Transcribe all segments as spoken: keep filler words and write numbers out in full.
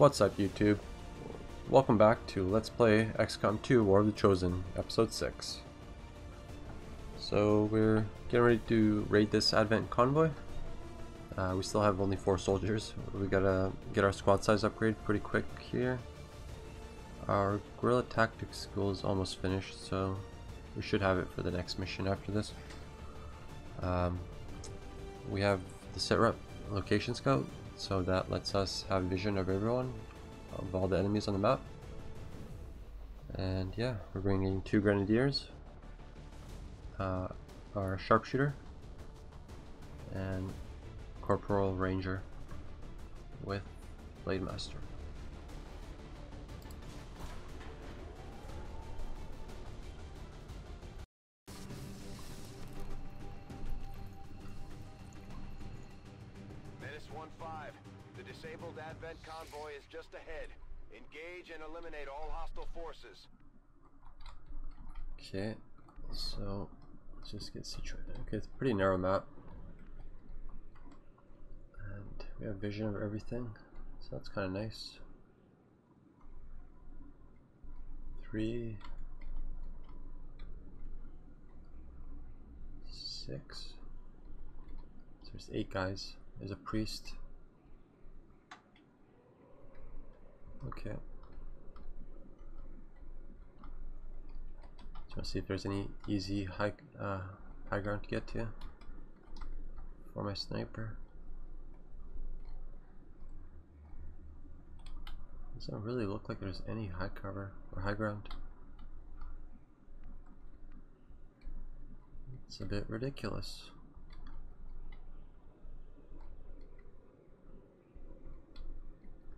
What's up, YouTube? Welcome back to Let's Play X COM two War of the Chosen, Episode six. So we're getting ready to raid this Advent convoy. Uh, we still have only four soldiers. We gotta get our squad size upgrade pretty quick here. Our Guerrilla Tactics School is almost finished, so we should have it for the next mission after this. Um, we have the set rep location scout, so that lets us have vision of everyone, of all the enemies on the map. And yeah, we're bringing two grenadiers, uh, our sharpshooter, and corporal ranger with Blademaster. Menace one five, the disabled Advent convoy is just ahead. Engage and eliminate all hostile forces. Okay, so let's just get situated. Okay, it's a pretty narrow map. And we have vision of everything, so that's kind of nice. Three, six, so there's eight guys. There's a priest. Okay. Just want to see if there's any easy high uh, high ground to get to for my sniper. Doesn't really look like there's any high cover or high ground. It's a bit ridiculous.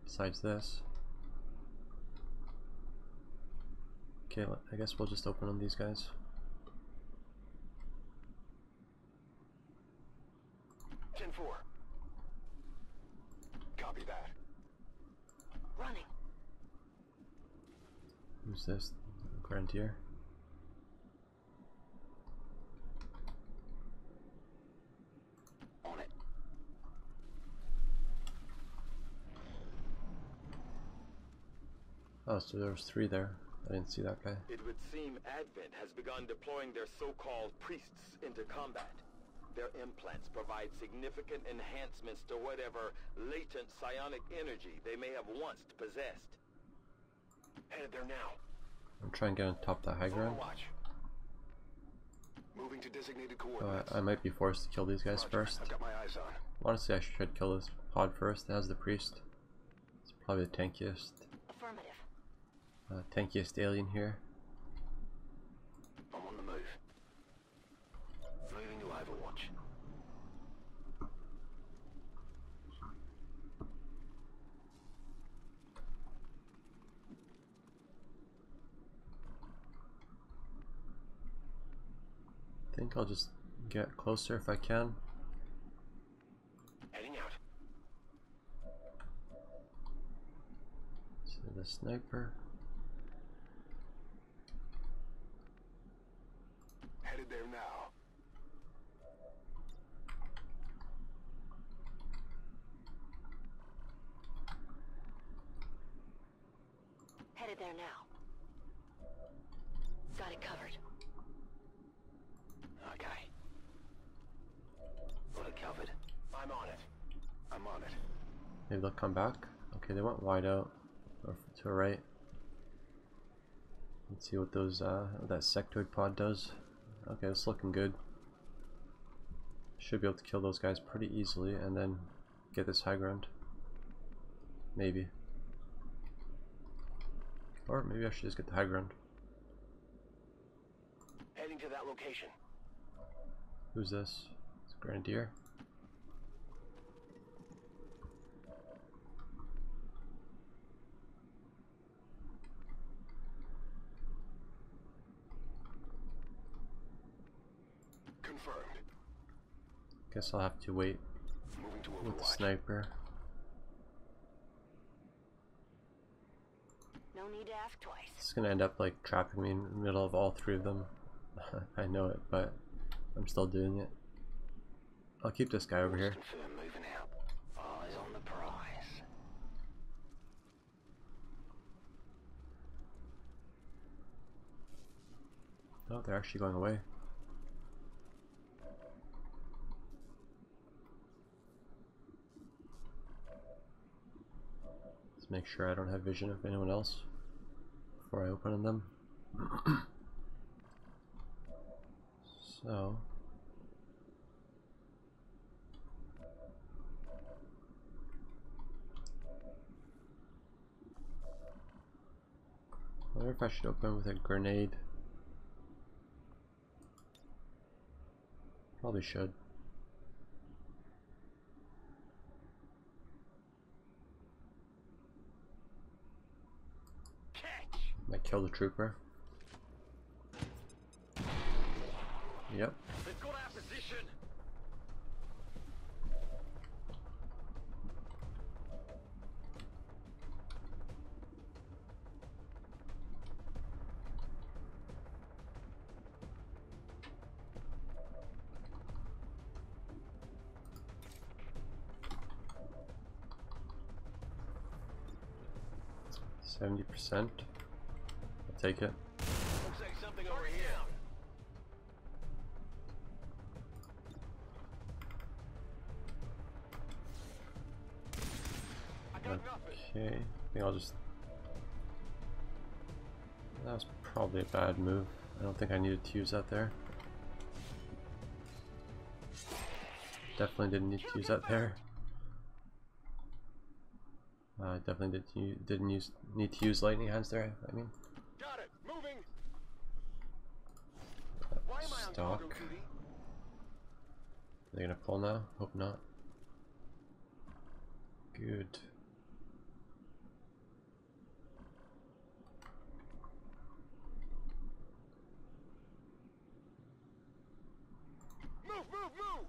Besides this. Okay, I guess we'll just open on these guys. ten four. Copy that. Running. Who's this? Grenadier. Oh, so there was three there. I didn't see that guy. It would seem Advent has begun deploying their so-called priests into combat. Their implants provide significant enhancements to whatever latent psionic energy they may have once possessed. Headed there now. I'm trying to get on top of that high ground. Watch. Moving to designated coordinates. So I, I might be forced to kill these guys first. I've got my eyes on. Honestly, I should try to kill this pod first. It has the priest. It's probably the tankiest. Uh, tankiest alien here. I'm on the move. Moving to Overwatch. I think I'll just get closer if I can. Heading out. So the sniper. There now. Headed there now. Got it covered. Okay. Got it covered. I'm on it. I'm on it. Maybe they'll come back. Okay, they went wide out or to the right. Let's see what those uh what that sectoid pod does. Okay, it's looking good. Should be able to kill those guys pretty easily and then get this high ground. Maybe. Or maybe I should just get the high ground. Heading to that location. Who's this? It's Grenadier. Guess I'll have to wait with the sniper. No need to ask twice. It's gonna end up like trapping me in the middle of all three of them. I know it, but I'm still doing it. I'll keep this guy over here. Oh, they're actually going away. Let's make sure I don't have vision of anyone else before I open on them. So... I wonder if I should open with a grenade. Probably should. Might kill the trooper. Yep. They've got our position. Seventy percent. I'll take it. Looks like something over here. Okay, I think I'll just... That was probably a bad move. I don't think I needed to use that there. Definitely didn't need to use that there. I uh, definitely did, didn't use, need to use lightning hands there, I mean. Got it. Moving. Stock. Are they gonna pull now? Hope not. Good. Move, move, move!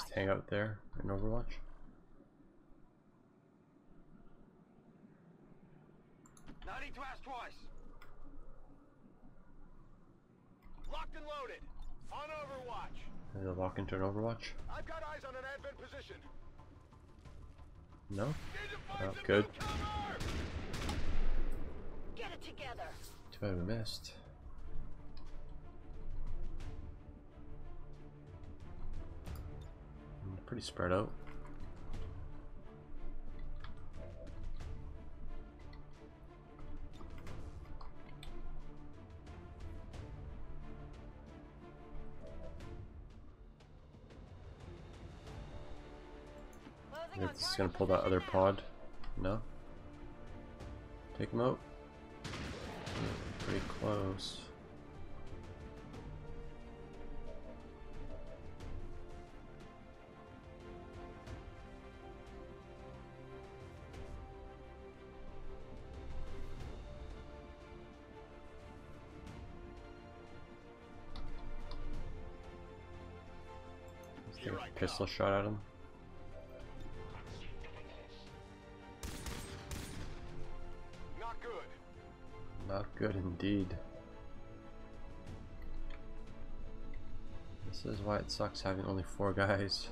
Just hang out there in Overwatch. Not need to ask twice. Locked and loaded. On Overwatch. Did I lock into an Overwatch? I've got eyes on an Advent position. No? Oh, good. Get it together. Too bad we missed. Pretty spread out. It's just gonna pull that other pod. No. Take him out. Pretty close. Take a pistol shot at him. Not good. Not good indeed. This is why it sucks having only four guys.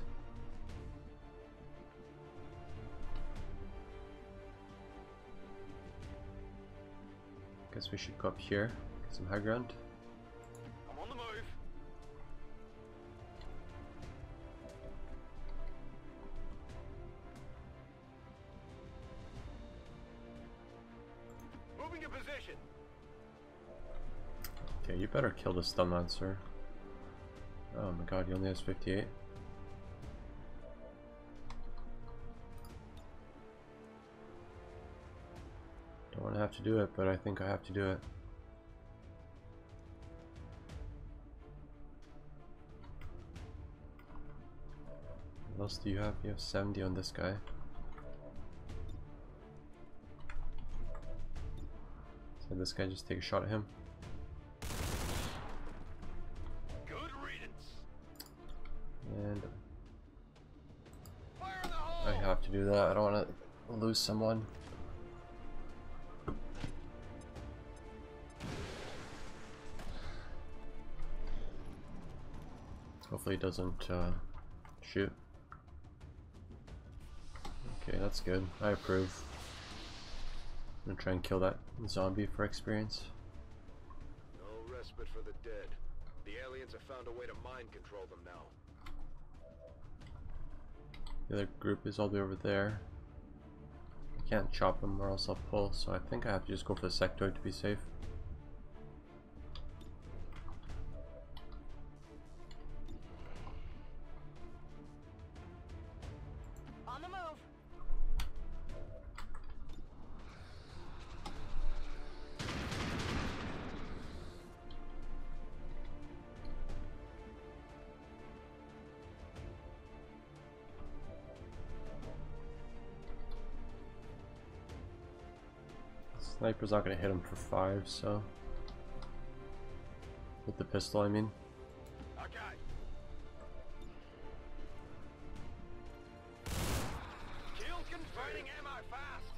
Guess we should go up here, get some high ground. Okay, you better kill this dumb answer. Oh my god, he only has fifty-eight. Don't want to have to do it, but I think I have to do it. What else do you have? You have seventy on this guy. So this guy, just take a shot at him. Do that. I don't want to lose someone. Hopefully, it doesn't uh, shoot. Okay, that's good. I approve. I'm gonna try and kill that zombie for experience. No respite for the dead. The aliens have found a way to mind control them now. The other group is all the way over there. I can't chop them or else I'll pull, so I think I have to just go for the sectoid to be safe. Sniper's not going to hit him for five, so... With the pistol, I mean. Okay. Kill converting ammo fast.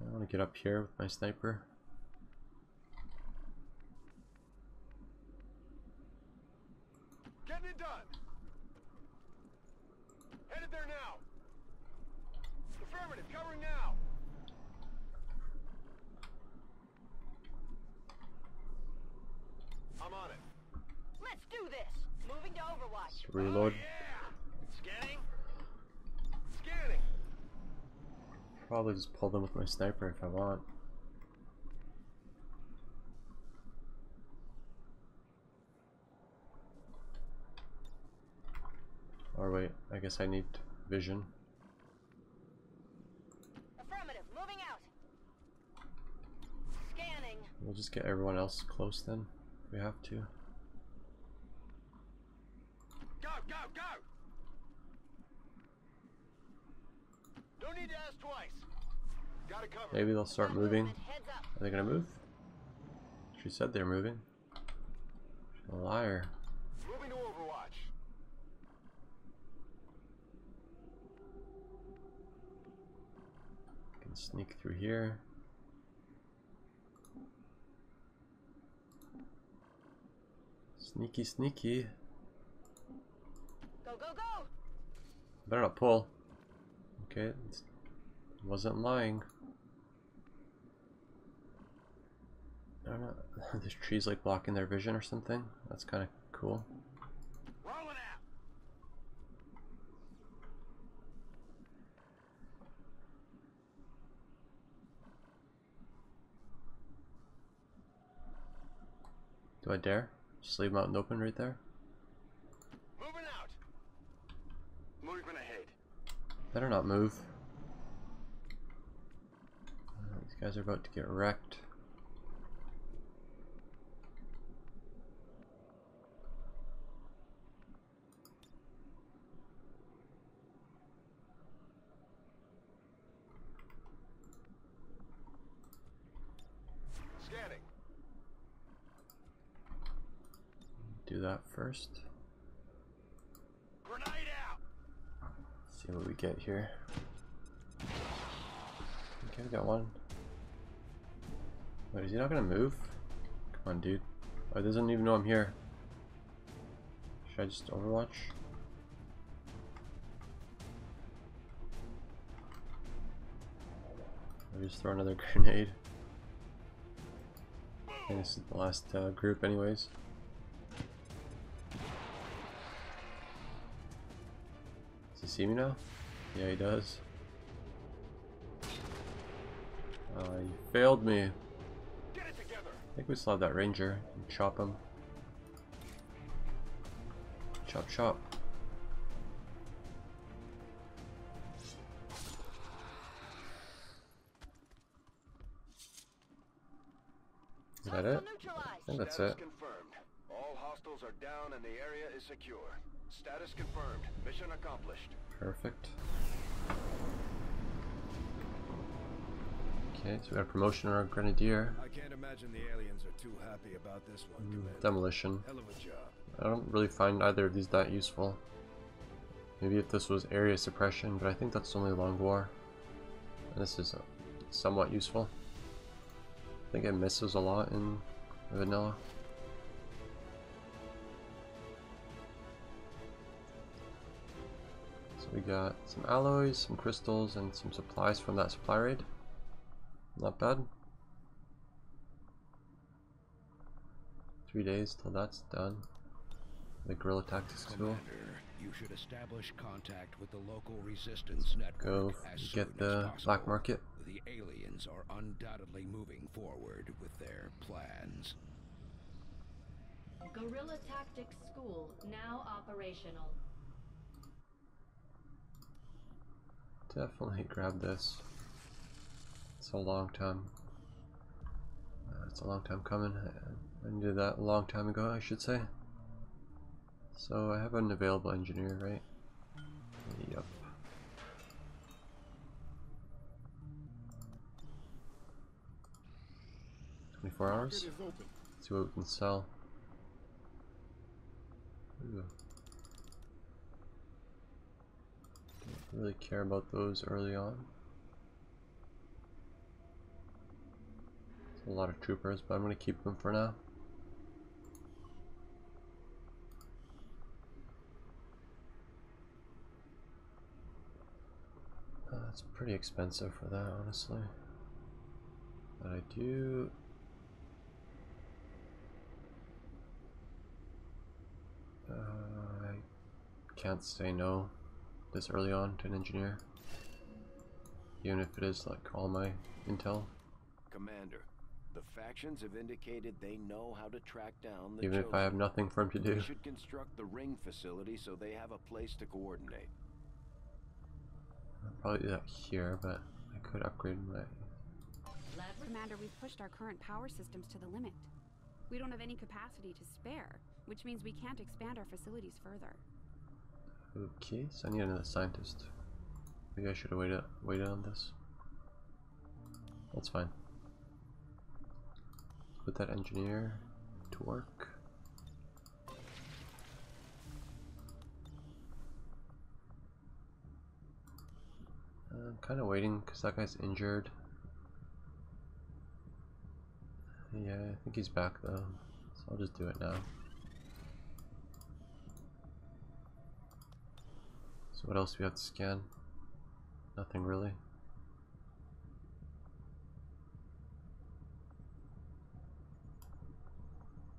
I want to get up here with my sniper. Getting it done. Headed there now. Affirmative, covering now. I'm on it. Let's do this. Moving to Overwatch. Reload. Oh, yeah. Scanning. Scanning. Probably just pull them with my sniper if I want. Or wait, I guess I need vision. We'll just get everyone else close then, if we have to. Go, go, go! Don't need to ask twice. Gotta cover. Maybe they'll start moving. Are they gonna move? She said they're moving. She's a liar. Moving to Overwatch. Can sneak through here. Sneaky, sneaky. Go, go, go! Better not pull. Okay, wasn't lying. I don't know. There's trees like blocking their vision or something. That's kind of cool. Rolling out. Do I dare? Just leave them out and open right there. Moving out. Movement ahead. Better not move. Uh, these guys are about to get wrecked. Scanning. Do that first. Grenade out. Let's see what we get here. Okay, we got one. Wait, is he not gonna move? Come on, dude. Oh, he doesn't even know I'm here. Should I just overwatch? I'll just throw another grenade. I think this is the last uh, group anyways. See me now? Yeah, he does. Uh, you failed me. Get it together. I think we still have that ranger. Chop him. Chop, chop. Is that it? I think that's it. All hostiles are down and the area is secure. Status confirmed. Mission accomplished. Perfect. Okay, so we got a promotion on our grenadier. I can't imagine the aliens are too happy about this one. Mm, demolition. Hell of a job. I don't really find either of these that useful. Maybe if this was area suppression, but I think that's only long war. And this is uh, somewhat useful. I think it misses a lot in vanilla. So we got some alloys, some crystals, and some supplies from that supply raid. Not bad. Three days till that's done. The Guerrilla Tactics School. You should establish contact with the local resistance network. Go get the black market. The aliens are undoubtedly moving forward with their plans. Guerrilla Tactics School now operational. Definitely grab this. It's a long time. Uh, it's a long time coming. I, I did that a long time ago, I should say. So I have an available engineer, right? Yep. Twenty-four hours. Let's see what we can sell. Ooh. Don't really care about those early on. There's a lot of troopers, but I'm gonna keep them for now. It's pretty expensive for that, honestly. But I do. Uh, I can't say no this early on to an engineer, even if it is like all my intel. Commander, the factions have indicated they know how to track down the. Even if I have nothing for him to do. We should construct the ring facility so they have a place to coordinate. Probably do that here, but I could upgrade my. Commander, we've pushed our current power systems to the limit. We don't have any capacity to spare, which means we can't expand our facilities further. Okay, so I need another scientist. Maybe I should have waited, waited on this. That's fine. Put that engineer to work. I'm kind of waiting because that guy's injured. Yeah, I think he's back though, so I'll just do it now. So what else do we have to scan? Nothing really.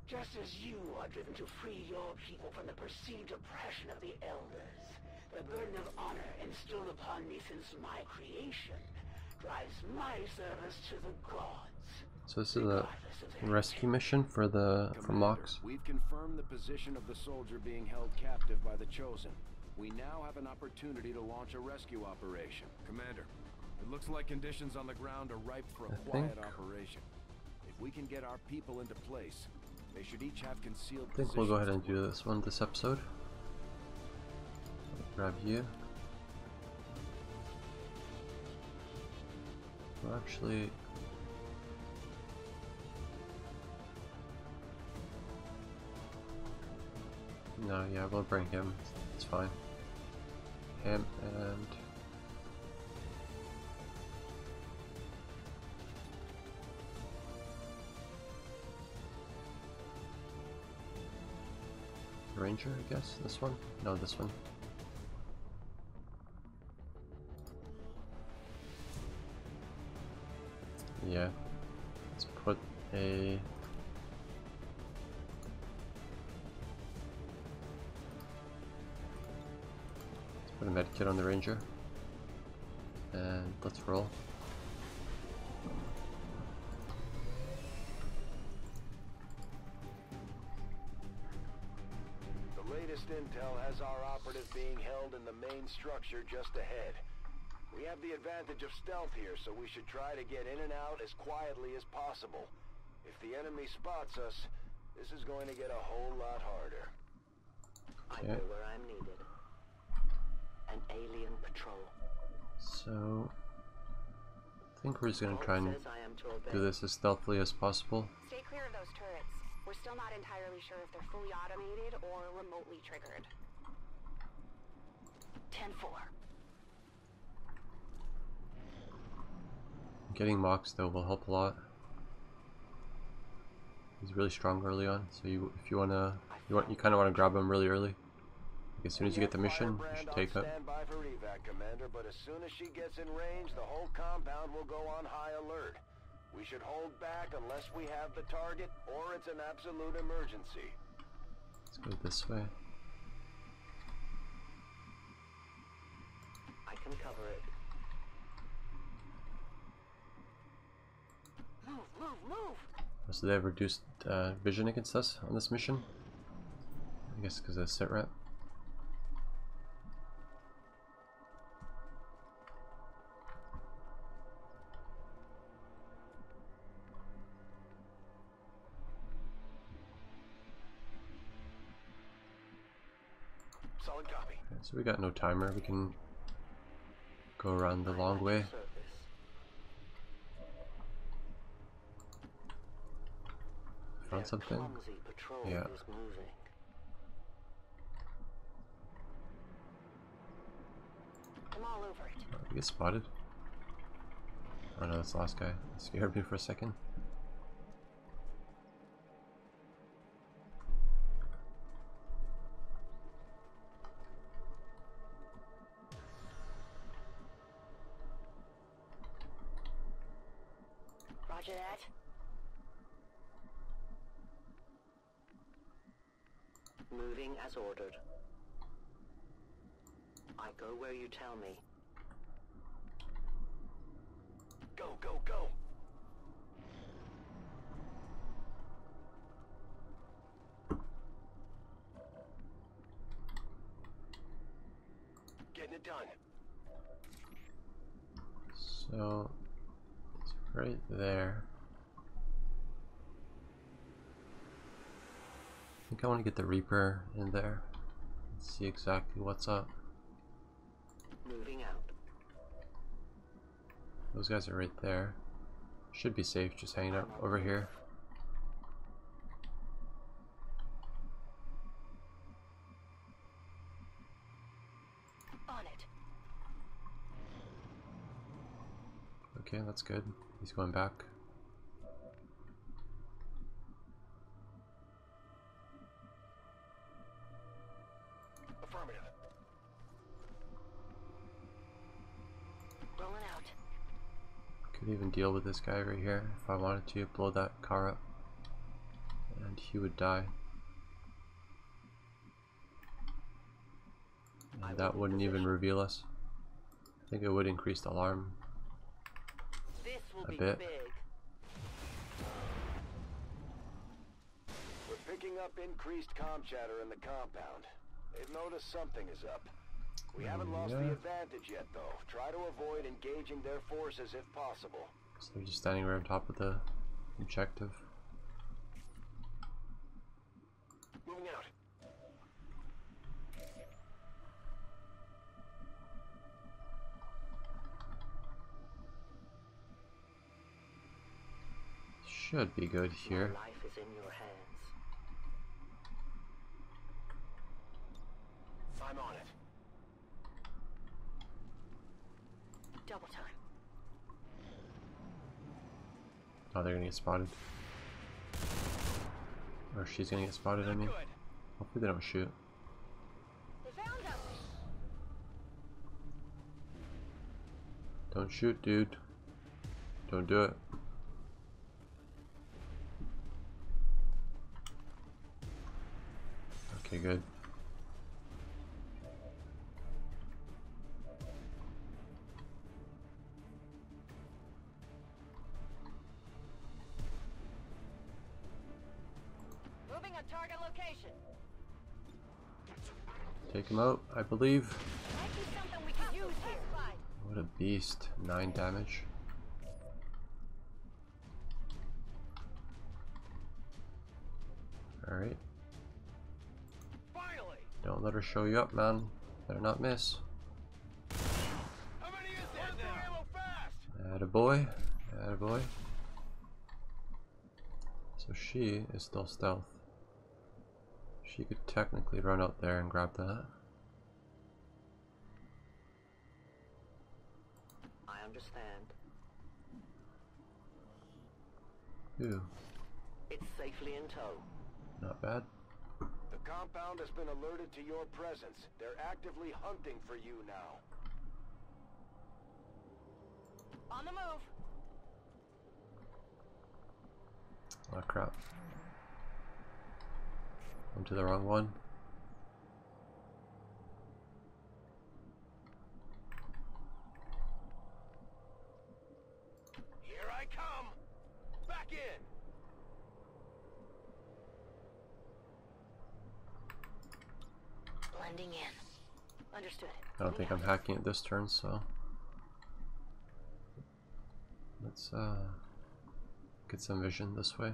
Just as you are driven to free your people from the perceived oppression of the elders, the burden of honor instilled upon me since my creation drives my service to the gods. So this is a rescue mission for the for Mox. We've confirmed the position of the soldier being held captive by the Chosen. We now have an opportunity to launch a rescue operation. Commander, it looks like conditions on the ground are ripe for a quiet operation. If we can get our people into place, they should each have concealed. I think we'll go ahead and do this one this episode. Grab you. Well, actually, no, yeah, we'll bring him. It's fine. Him and Ranger, I guess. This one? No, this one. Yeah, let's put a let's put a med kit on the Ranger, and let's roll. The latest intel has our operative being held in the main structure just ahead. We have the advantage of stealth here, so we should try to get in and out as quietly as possible. If the enemy spots us, this is going to get a whole lot harder. Okay. I know where I'm needed. An alien patrol. So, I think we're just going to try and do this as stealthily as possible. Stay clear of those turrets. We're still not entirely sure if they're fully automated or remotely triggered. ten four. Getting Mox though will help a lot. He's really strong early on, so you if you wanna you want you kinda wanna grab him really early. As soon as you get the mission, you should take up. Standby for evac, Commander, but as soon as she gets in range, the whole compound will go on high alert. We should hold back unless we have the target or it's an absolute emergency. Let's go this way. I can cover it. Move, move, move! So they have reduced uh, vision against us on this mission? I guess because of the set rep. Solid copy. Okay, so we got no timer. We can go around the long way. Found something? Yeah. I'm all over it. Oh, did we get spotted? Oh no, that's the last guy. That scared me for a second. Roger that. Moving as ordered. I go where you tell me. Go, go, go! Getting it done. So, it's right there. I think I want to get the Reaper in there and see exactly what's up. Moving out. Those guys are right there. Should be safe, just hanging out over here. On it. Okay, that's good. He's going back. Even deal with this guy right here if I wanted to blow that car up and he would die, and that wouldn't even reveal us. I think it would increase the alarm a bit. We're picking up increased comm chatter in the compound. They've noticed something is up. We haven't lost yeah. the advantage yet, though. Try to avoid engaging their forces if possible. So they're just standing right on top of the objective. Moving out. Should be good here. My life is in your hands. I'm on it. Double time. Oh, they're gonna get spotted. Or she's gonna get spotted, I mean. Hopefully they don't shoot. Don't shoot, dude. Don't do it. Okay, good. Take him out, I believe. What a beast. Nine damage. Alright. Don't let her show you up, man. Better not miss. Attaboy. Attaboy. So she is still stealth. She could technically run out there and grab that. I understand. Ooh. It's safely in tow. Not bad. The compound has been alerted to your presence. They're actively hunting for you now. On the move. Oh crap. I'm to the wrong one. Here I come. Back in. Blending in. Understood. I don't think I'm hacking it this turn, so let's uh get some vision this way.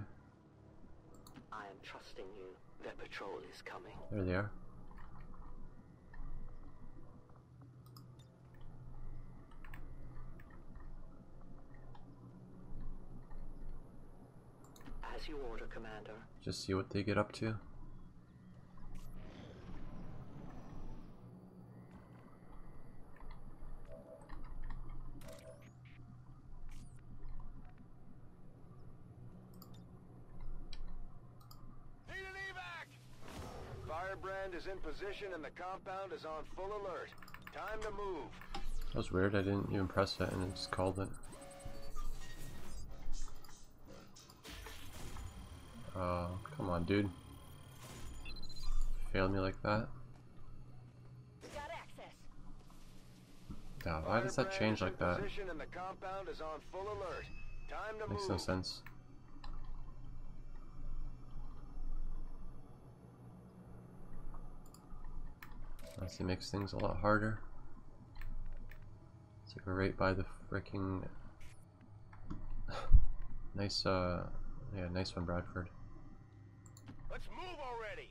I am trusting you. That patrol is coming. There they are. As you order, Commander. Just see what they get up to. In position and the compound is on full alert. Time to move. That was weird. I didn't even press it and it just called it. Oh, come on, dude. Failed me like that. Yeah, why does that change like that? Makes no sense. Honestly, makes things a lot harder. It's like we're right by the freaking nice, uh, yeah, nice one, Bradford. Let's move already.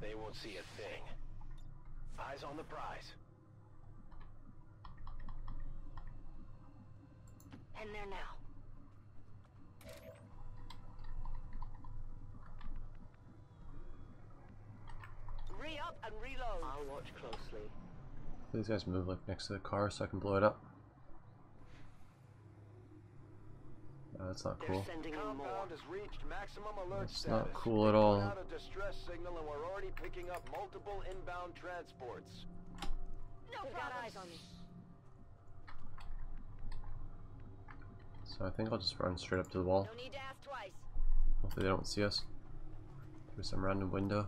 They won't see a thing. Eyes on the prize. And they're now. Re-up and reload. I'll watch closely. These guys move like next to the car so I can blow it up. Oh, that's not cool. That's not cool at all. Out a distress signal and we're already picking up multiple inbound transports. No eyes on me. So I think I'll just run straight up to the wall. No need to ask twice. Hopefully they don't see us through some random window.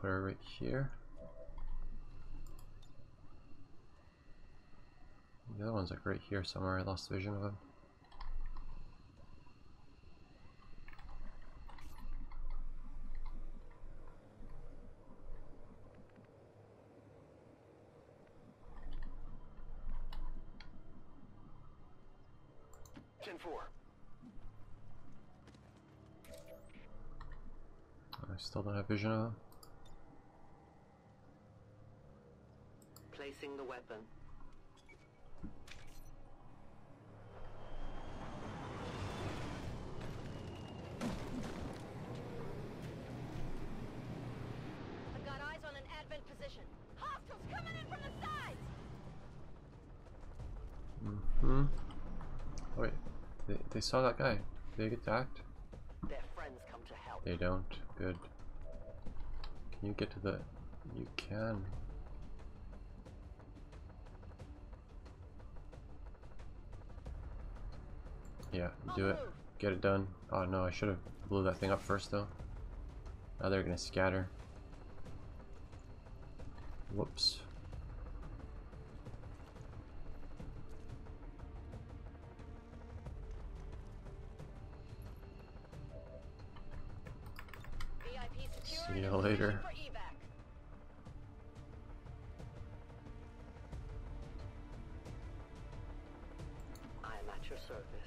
Put her right here. The other one's like right here somewhere. I lost vision of him. ten four. I still don't have vision of him. Placing the weapon. I've got eyes on an Advent position. Hostiles coming in from the sides. Mm-hmm. Oh, wait, they, they saw that guy. They get attacked. Their friends come to help. They don't. Good. Can you get to the? You can. Yeah, do it. Get it done. Oh no, I should have blew that thing up first though. Now they're gonna scatter. Whoops. See you later. I'm at your service.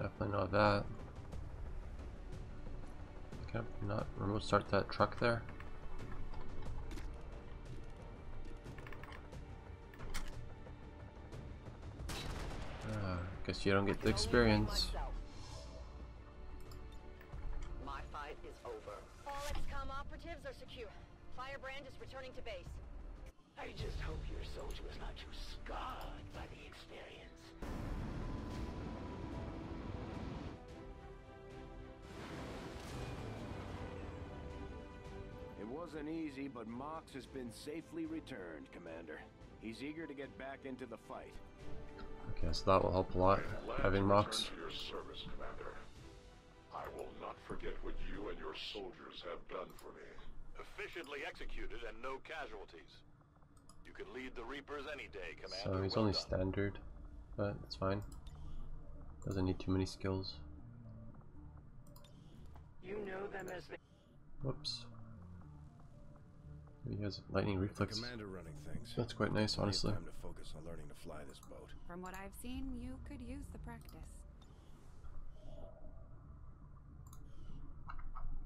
Definitely not that. Can I not remote start that truck there? Uh, guess you don't get the experience. My fight is over. All X COM operatives are secure. Firebrand is returning to base. I just hope your soldier is not too scarred by the experience. It wasn't easy, but Mox has been safely returned, Commander. He's eager to get back into the fight. Okay, so that will help a lot, having Mox. Your service, Commander. I will not forget what you and your soldiers have done for me. Efficiently executed and no casualties. You can lead the Reapers any day, Commander. So he's only standard, but it's fine. Doesn't need too many skills. You know them as they. Whoops. He has lightning reflex. That's quite nice, honestly. Time to focus on learning to fly this boat. From what I've seen, you could use the practice.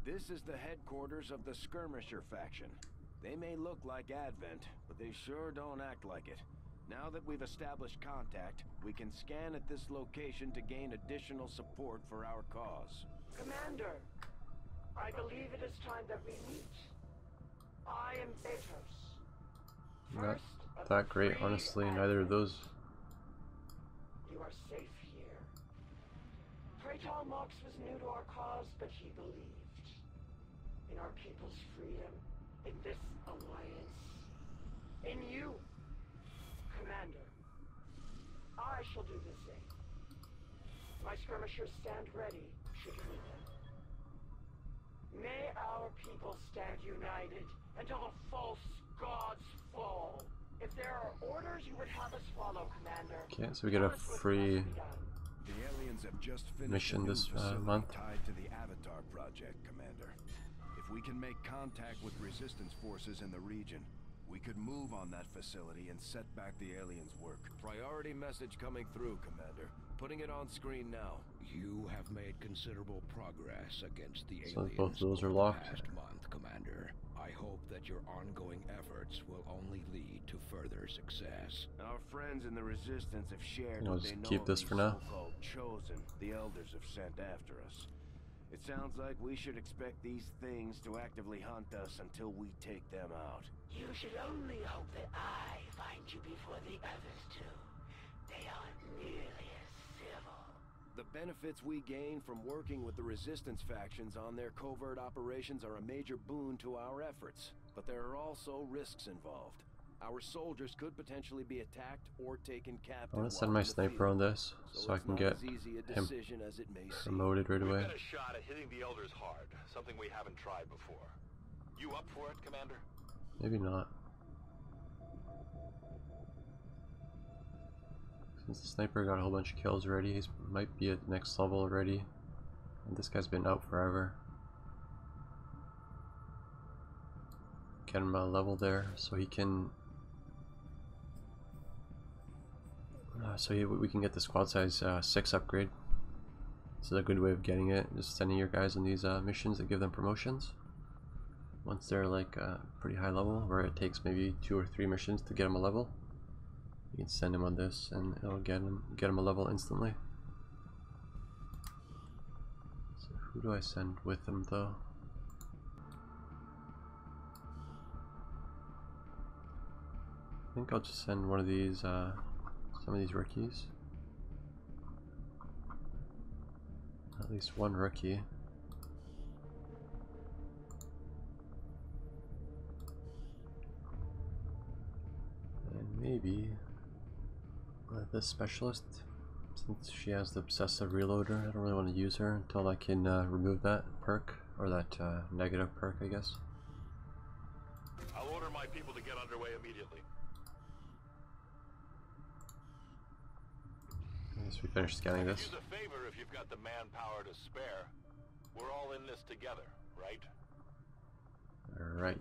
This is the headquarters of the Skirmisher faction. They may look like Advent, but they sure don't act like it. Now that we've established contact, we can scan at this location to gain additional support for our cause. Commander, I believe it is time that we meet. I am Beethosven. Not that great, honestly, neither of those. You are safe here. Praetal Mox was new to our cause, but he believed in our people's freedom, in this alliance, in you, Commander. I shall do the same. My skirmishers stand ready, should you need them. May our people stand united, and all false gods fall. If there are orders you would have us follow, Commander. Okay, so we get a free mission this uh, month. Tied to the Avatar project, Commander. If we can make contact with resistance forces in the region, we could move on that facility and set back the aliens' work. Priority message coming through, Commander. Putting it on screen now. You have made considerable progress against the aliens. So both those are locked. Last month, Commander. I hope that your ongoing efforts will only lead to further success. Our friends in the resistance have shared. I'll just keep this for now. Chosen, the elders have sent after us. It sounds like we should expect these things to actively hunt us until we take them out. You should only hope that I find you before the others do. They aren't nearly as civil. The benefits we gain from working with the resistance factions on their covert operations are a major boon to our efforts, but there are also risks involved. Our soldiers could potentially be attacked or taken captive. I want to send my sniper on this so I can get him promoted right away. We've got a shot at hitting the elders hard, something we haven't tried before. You up for it, Commander? Maybe not. Since the sniper got a whole bunch of kills already, he might be at next level already. And this guy's been out forever. Get him a level there so he can. Uh, so he, we can get the squad size uh, six upgrade. This is a good way of getting it. Just sending your guys on these uh, missions that give them promotions. Once they're like a uh, pretty high level, where it takes maybe two or three missions to get them a level, you can send them on this, and it'll get them get them a level instantly. So who do I send with them though? I think I'll just send one of these. Uh, Some of these rookies. At least one rookie. And maybe uh, this specialist, since she has the obsessive reloader, I don't really want to use her until I can uh, remove that perk, or that uh, negative perk, I guess. I'll order my people to get underway immediately. We finish scanning this. Use a favor if you've got the manpower to spare. We're all in this together, right? Alright.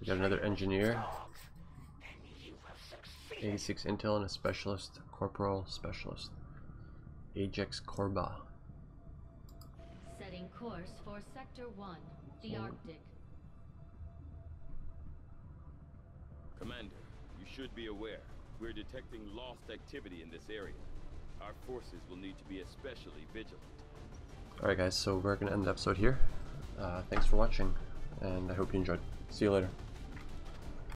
We got another engineer. eighty-six intel and a specialist, corporal specialist. Ajax Corba. Setting course for Sector one, the Arctic. Commander. You should be aware, we're detecting lost activity in this area. Our forces will need to be especially vigilant. Alright guys, so we're going to end the episode here. Uh, thanks for watching, and I hope you enjoyed. See you later.